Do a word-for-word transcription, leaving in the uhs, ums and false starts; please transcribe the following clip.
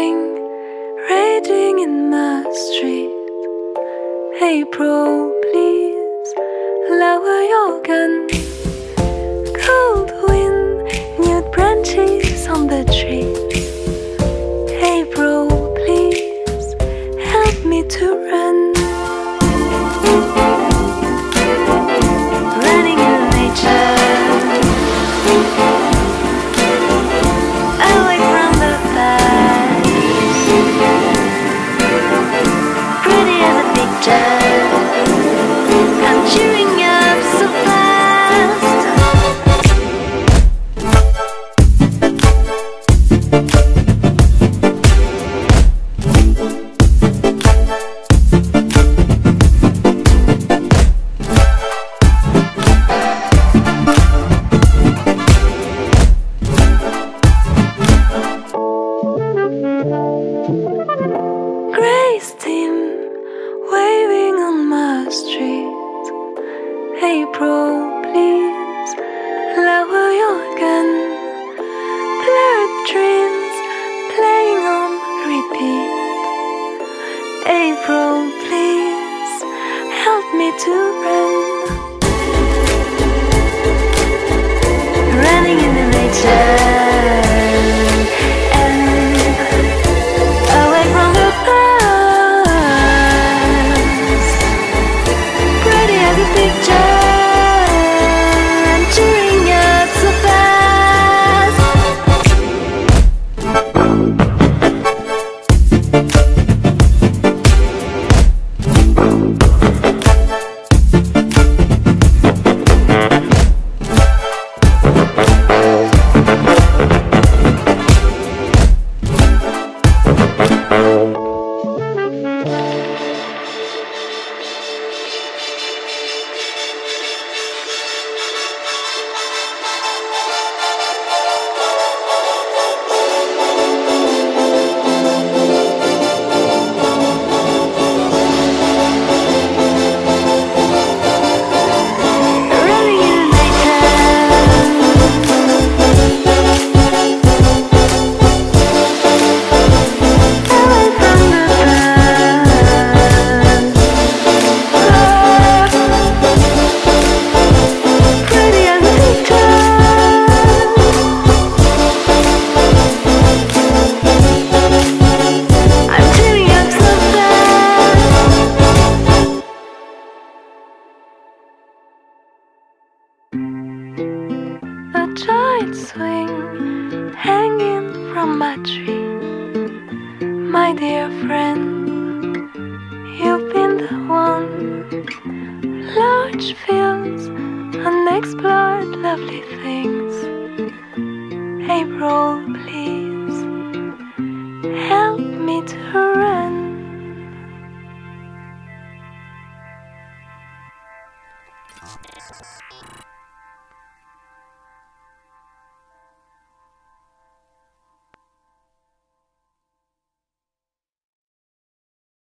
spring raging in the street. April, please lower your gun. Cold wind, nude branches on the trees. April, please help me to run. Running in nature. I'm cheering up so fast. Grace team waving on my street. April, please lower your gun. Blurred dreams playing on repeat. April, please help me to run. Running in the nature. Giant swing hanging from my tree. My dear friend, you've been the one. Large fields, unexplored lovely things. April, please help me to run.